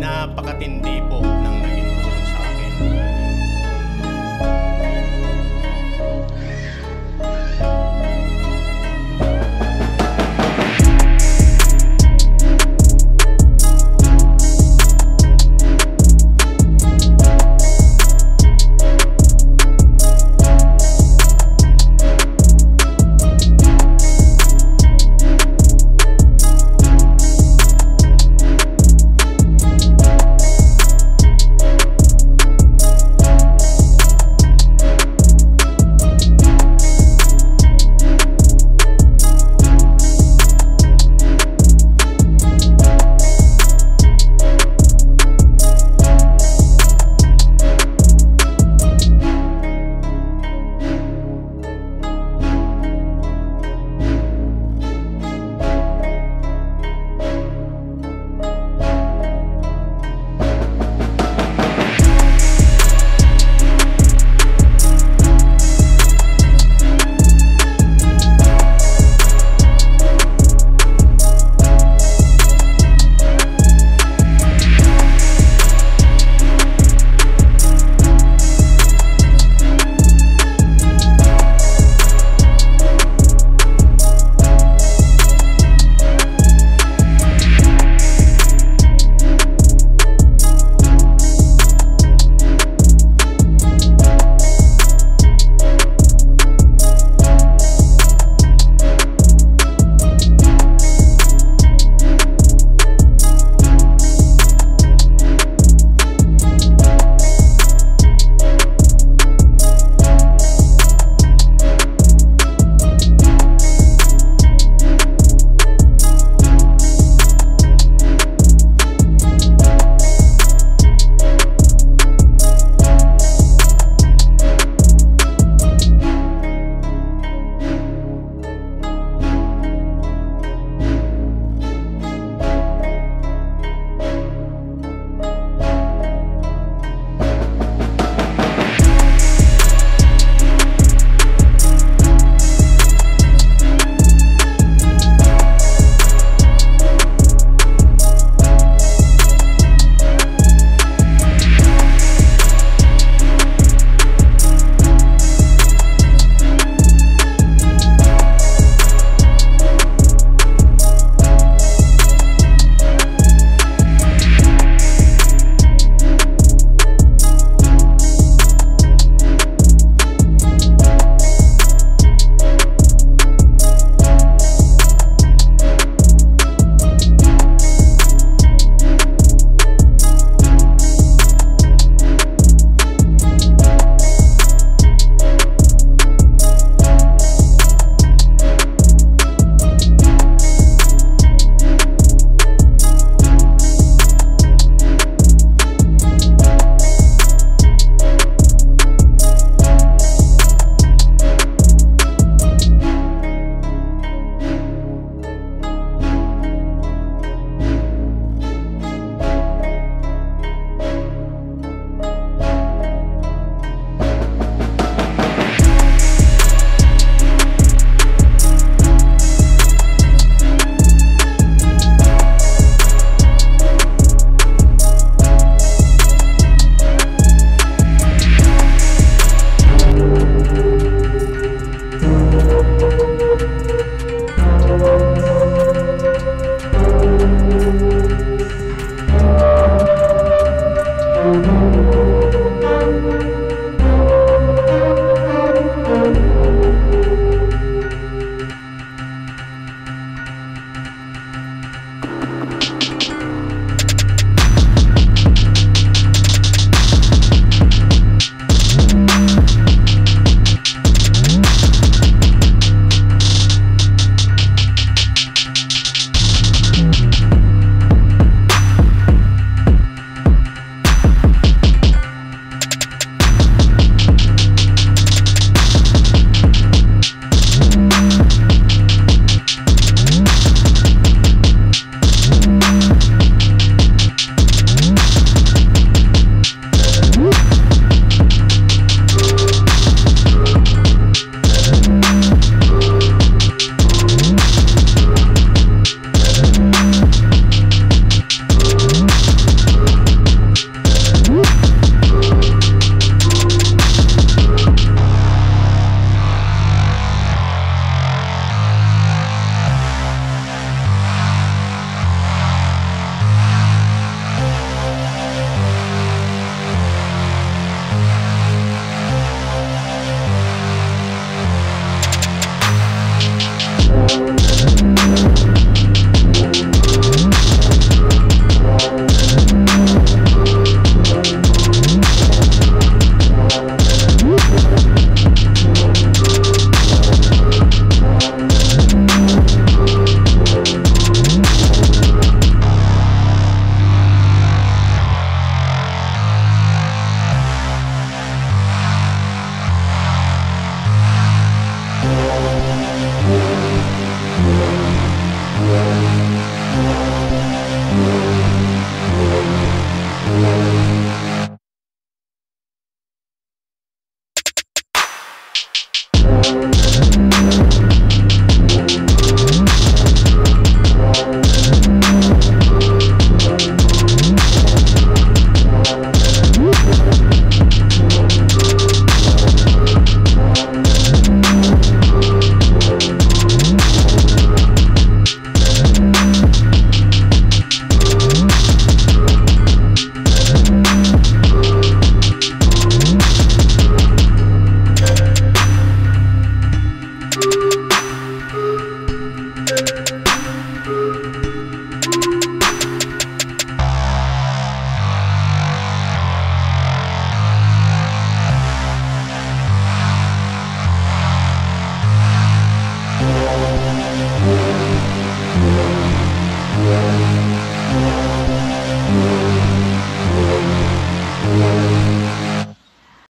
Napakatindi po.